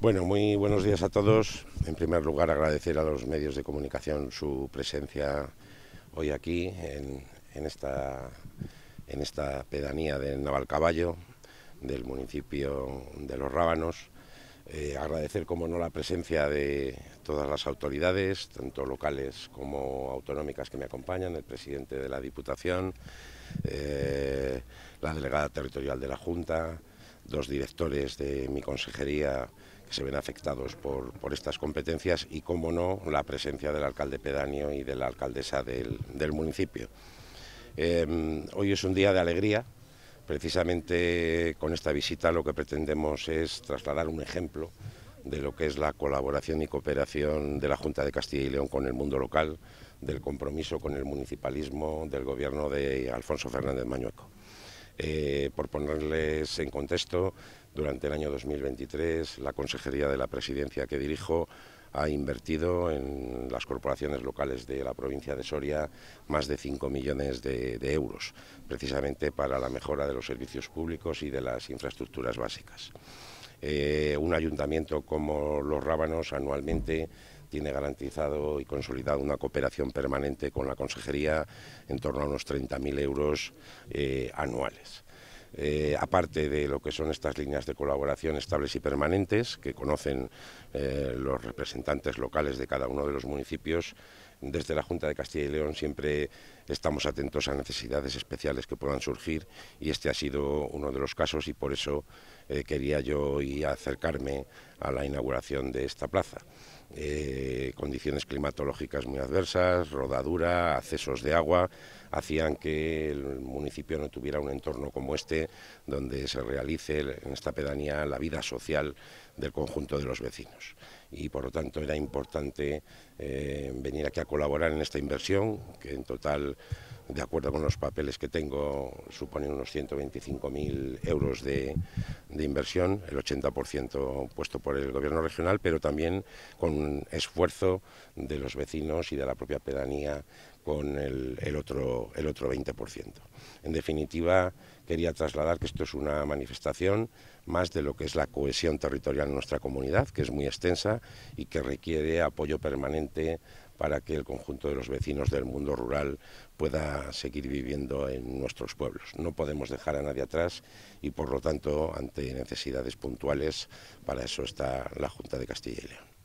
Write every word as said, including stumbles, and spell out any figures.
Bueno, muy buenos días a todos. En primer lugar, agradecer a los medios de comunicación su presencia hoy aquí, en, en, esta, en esta pedanía de Navalcaballo, del municipio de Los Rábanos. Eh, agradecer, como no, la presencia de todas las autoridades, tanto locales como autonómicas, que me acompañan, el presidente de la Diputación, eh, la delegada territorial de la Junta, dos directores de mi consejería que se ven afectados por, por estas competencias y, como no, la presencia del alcalde pedáneo y de la alcaldesa del, del municipio. Eh, hoy es un día de alegría. Precisamente con esta visita lo que pretendemos es trasladar un ejemplo de lo que es la colaboración y cooperación de la Junta de Castilla y León con el mundo local, del compromiso con el municipalismo del gobierno de Alfonso Fernández Mañueco. Eh, por ponerles en contexto, durante el año dos mil veintitrés la Consejería de la Presidencia que dirijo ha invertido en las corporaciones locales de la provincia de Soria más de cinco millones de, de euros, precisamente para la mejora de los servicios públicos y de las infraestructuras básicas. Eh, un ayuntamiento como Los Rábanos anualmente tiene garantizado y consolidado una cooperación permanente con la consejería en torno a unos treinta mil euros eh, anuales. Eh, aparte de lo que son estas líneas de colaboración estables y permanentes que conocen eh, los representantes locales de cada uno de los municipios, desde la Junta de Castilla y León siempre estamos atentos a necesidades especiales que puedan surgir, y este ha sido uno de los casos, y por eso eh, quería yo hoy acercarme a la inauguración de esta plaza. Eh, condiciones climatológicas muy adversas, rodadura, accesos de agua, hacían que el municipio no tuviera un entorno como este, donde se realice en esta pedanía la vida social del conjunto de los vecinos. Y por lo tanto era importante eh, venir aquí a colaborar en esta inversión, que en total, de acuerdo con los papeles que tengo, suponen unos ciento veinticinco mil euros de, de inversión, el ochenta por ciento puesto por el gobierno regional, pero también con un esfuerzo de los vecinos y de la propia pedanía con el, el, otro, el otro veinte por ciento. En definitiva, quería trasladar que esto es una manifestación más de lo que es la cohesión territorial en nuestra comunidad, que es muy extensa y que requiere apoyo permanente para que el conjunto de los vecinos del mundo rural pueda seguir viviendo en nuestros pueblos. No podemos dejar a nadie atrás y, por lo tanto, ante necesidades puntuales, para eso está la Junta de Castilla y León.